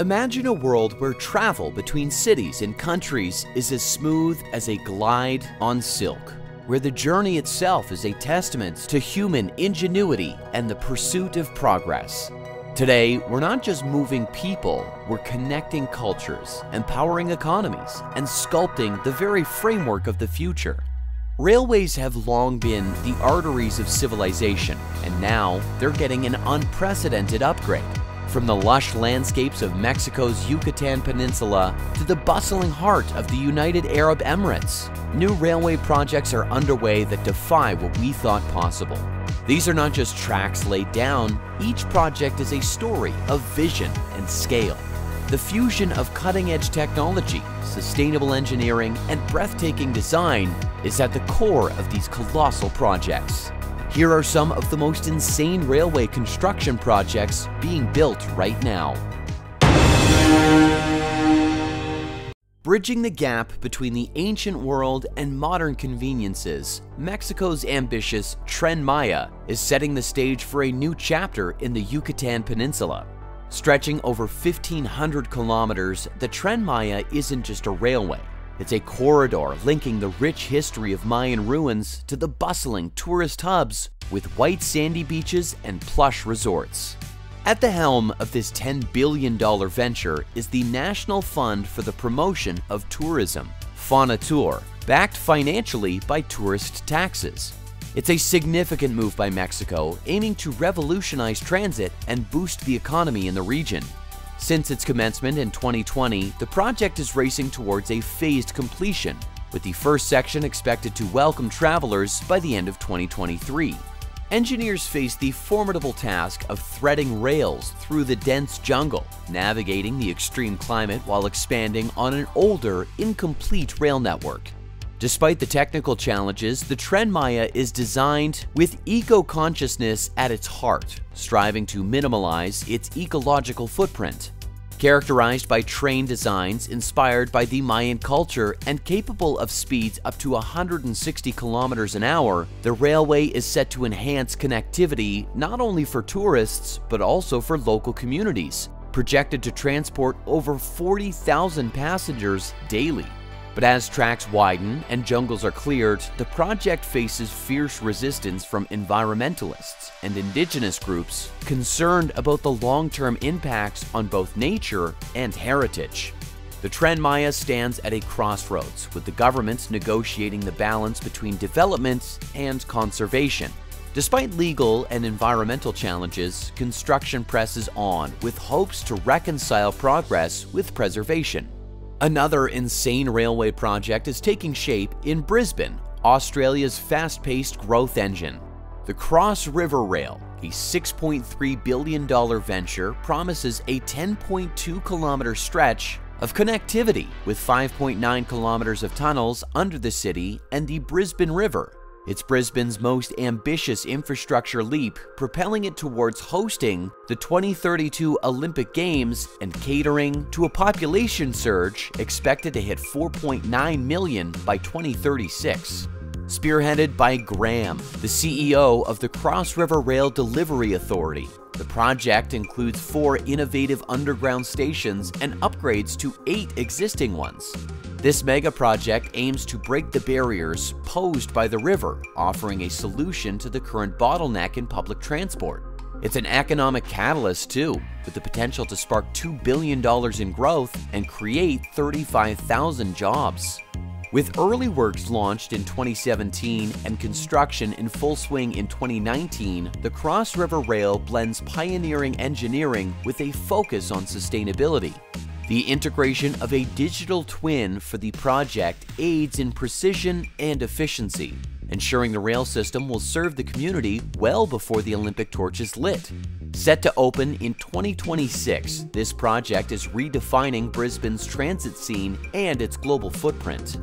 Imagine a world where travel between cities and countries is as smooth as a glide on silk, where the journey itself is a testament to human ingenuity and the pursuit of progress. Today, we're not just moving people, we're connecting cultures, empowering economies, and sculpting the very framework of the future. Railways have long been the arteries of civilization, and now they're getting an unprecedented upgrade. From the lush landscapes of Mexico's Yucatan Peninsula to the bustling heart of the United Arab Emirates, new railway projects are underway that defy what we thought possible. These are not just tracks laid down, each project is a story of vision and scale. The fusion of cutting-edge technology, sustainable engineering, and breathtaking design is at the core of these colossal projects. Here are some of the most insane railway construction projects being built right now. Bridging the gap between the ancient world and modern conveniences, Mexico's ambitious Tren Maya is setting the stage for a new chapter in the Yucatan Peninsula. Stretching over 1,500 kilometers, the Tren Maya isn't just a railway. It's a corridor linking the rich history of Mayan ruins to the bustling tourist hubs with white sandy beaches and plush resorts. At the helm of this $10 billion venture is the National Fund for the Promotion of Tourism, FONATUR, backed financially by tourist taxes. It's a significant move by Mexico, aiming to revolutionize transit and boost the economy in the region. Since its commencement in 2020, the project is racing towards a phased completion, with the first section expected to welcome travelers by the end of 2023. Engineers face the formidable task of threading rails through the dense jungle, navigating the extreme climate while expanding on an older, incomplete rail network. Despite the technical challenges, the Tren Maya is designed with eco-consciousness at its heart, striving to minimize its ecological footprint. Characterized by train designs inspired by the Mayan culture and capable of speeds up to 160 kilometers an hour, the railway is set to enhance connectivity not only for tourists but also for local communities, projected to transport over 40,000 passengers daily. But as tracks widen and jungles are cleared, the project faces fierce resistance from environmentalists and indigenous groups concerned about the long-term impacts on both nature and heritage. The Tren Maya stands at a crossroads, with the governments negotiating the balance between development and conservation. Despite legal and environmental challenges, construction presses on with hopes to reconcile progress with preservation. Another insane railway project is taking shape in Brisbane, Australia's fast-paced growth engine. The Cross River Rail, a $6.3 billion venture, promises a 10.2-kilometer stretch of connectivity with 5.9 kilometers of tunnels under the city and the Brisbane River. It's Brisbane's most ambitious infrastructure leap, propelling it towards hosting the 2032 Olympic Games and catering to a population surge expected to hit 4.9 million by 2036. Spearheaded by Graham, the CEO of the Cross River Rail Delivery Authority, the project includes 4 innovative underground stations and upgrades to 8 existing ones. This mega project aims to break the barriers posed by the river, offering a solution to the current bottleneck in public transport. It's an economic catalyst too, with the potential to spark $2 billion in growth and create 35,000 jobs. With early works launched in 2017 and construction in full swing in 2019, the Cross River Rail blends pioneering engineering with a focus on sustainability. The integration of a digital twin for the project aids in precision and efficiency, ensuring the rail system will serve the community well before the Olympic torch is lit. Set to open in 2026, this project is redefining Brisbane's transit scene and its global footprint.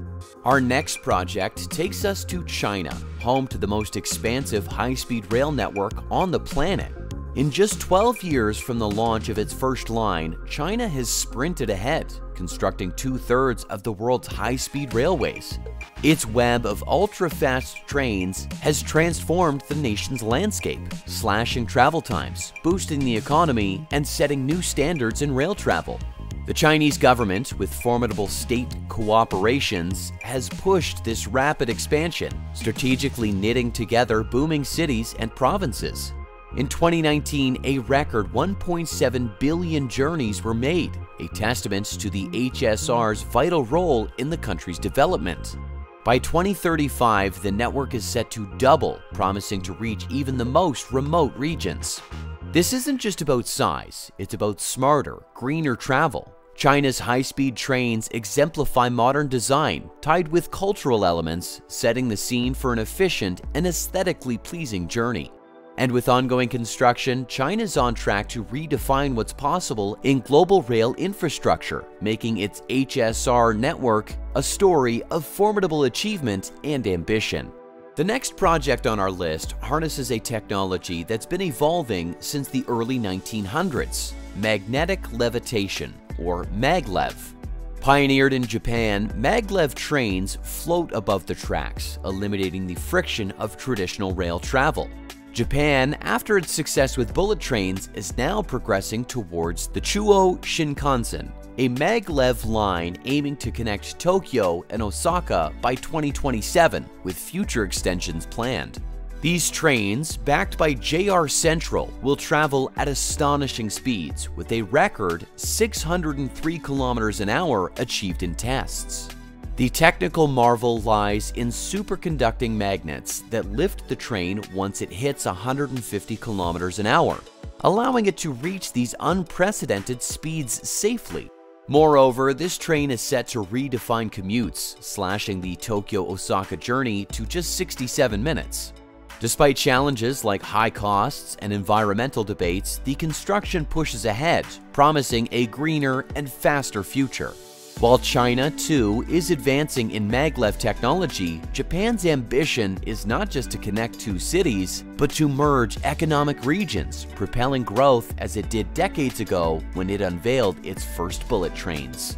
Our next project takes us to China, home to the most expansive high-speed rail network on the planet. In just 12 years from the launch of its first line, China has sprinted ahead, constructing two-thirds of the world's high-speed railways. Its web of ultra-fast trains has transformed the nation's landscape, slashing travel times, boosting the economy, and setting new standards in rail travel. The Chinese government, with formidable state cooperations, has pushed this rapid expansion, strategically knitting together booming cities and provinces. In 2019, a record 1.7 billion journeys were made, a testament to the HSR's vital role in the country's development. By 2035, the network is set to double, promising to reach even the most remote regions. This isn't just about size, it's about smarter, greener travel. China's high-speed trains exemplify modern design, tied with cultural elements, setting the scene for an efficient and aesthetically pleasing journey. And with ongoing construction, China's on track to redefine what's possible in global rail infrastructure, making its HSR network a story of formidable achievement and ambition. The next project on our list harnesses a technology that's been evolving since the early 1900s, magnetic levitation, or maglev. Pioneered in Japan, maglev trains float above the tracks, eliminating the friction of traditional rail travel. Japan, after its success with bullet trains, is now progressing towards the Chuo Shinkansen, a maglev line aiming to connect Tokyo and Osaka by 2027, with future extensions planned. These trains, backed by JR Central, will travel at astonishing speeds, with a record 603 kilometers an hour achieved in tests. The technical marvel lies in superconducting magnets that lift the train once it hits 150 kilometers an hour, allowing it to reach these unprecedented speeds safely. Moreover, this train is set to redefine commutes, slashing the Tokyo-Osaka journey to just 67 minutes. Despite challenges like high costs and environmental debates, the construction pushes ahead, promising a greener and faster future. While China, too, is advancing in maglev technology, Japan's ambition is not just to connect two cities, but to merge economic regions, propelling growth as it did decades ago when it unveiled its first bullet trains.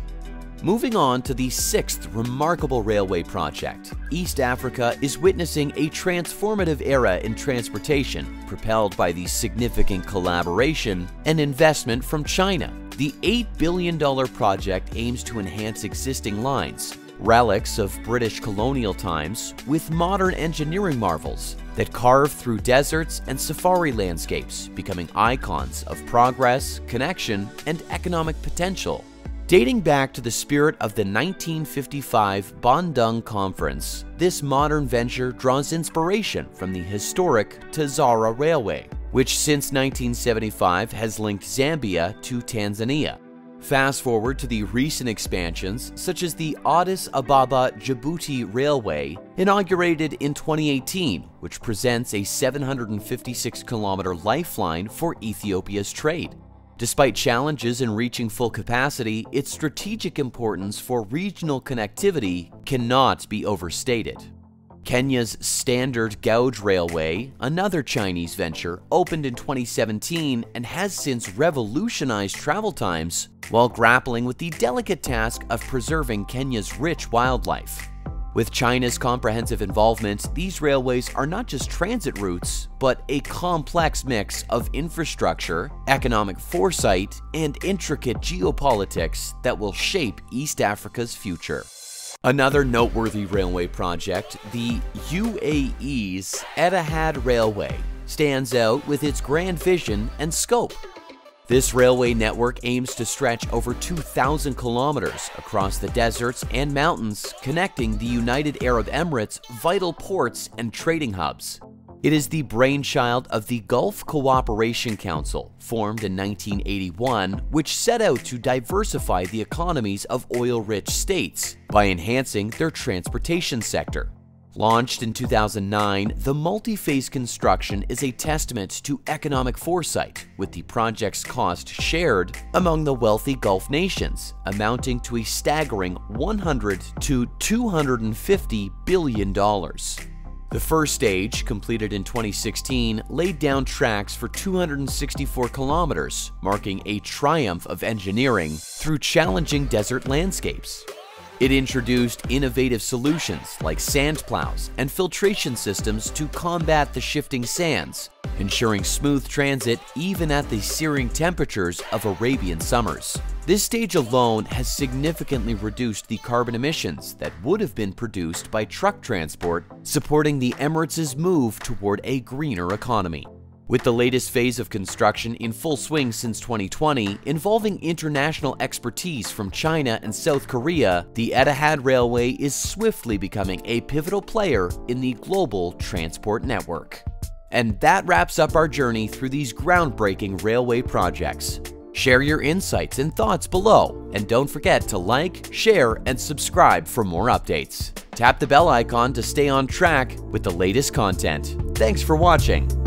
Moving on to the sixth remarkable railway project, East Africa is witnessing a transformative era in transportation, propelled by the significant collaboration and investment from China. The $8 billion project aims to enhance existing lines, relics of British colonial times, with modern engineering marvels that carve through deserts and safari landscapes, becoming icons of progress, connection, and economic potential. Dating back to the spirit of the 1955 Bandung Conference, this modern venture draws inspiration from the historic Tazara Railway, which since 1975 has linked Zambia to Tanzania. Fast forward to the recent expansions, such as the Addis Ababa-Djibouti Railway, inaugurated in 2018, which presents a 756-kilometer lifeline for Ethiopia's trade. Despite challenges in reaching full capacity, its strategic importance for regional connectivity cannot be overstated. Kenya's Standard Gauge Railway, another Chinese venture, opened in 2017 and has since revolutionized travel times while grappling with the delicate task of preserving Kenya's rich wildlife. With China's comprehensive involvement, these railways are not just transit routes, but a complex mix of infrastructure, economic foresight, and intricate geopolitics that will shape East Africa's future. Another noteworthy railway project, the UAE's Etihad Railway, stands out with its grand vision and scope. This railway network aims to stretch over 2,000 kilometers across the deserts and mountains, connecting the United Arab Emirates' vital ports and trading hubs. It is the brainchild of the Gulf Cooperation Council, formed in 1981, which set out to diversify the economies of oil-rich states by enhancing their transportation sector. Launched in 2009, the multi-phase construction is a testament to economic foresight, with the project's cost shared among the wealthy Gulf nations, amounting to a staggering $100 to $250 billion. The first stage, completed in 2016, laid down tracks for 264 kilometers, marking a triumph of engineering through challenging desert landscapes. It introduced innovative solutions like sand plows and filtration systems to combat the shifting sands, ensuring smooth transit even at the searing temperatures of Arabian summers. This stage alone has significantly reduced the carbon emissions that would have been produced by truck transport, supporting the Emirates' move toward a greener economy. With the latest phase of construction in full swing since 2020, involving international expertise from China and South Korea, the Etihad Railway is swiftly becoming a pivotal player in the global transport network. And that wraps up our journey through these groundbreaking railway projects. Share your insights and thoughts below, and don't forget to like, share, and subscribe for more updates. Tap the bell icon to stay on track with the latest content. Thanks for watching.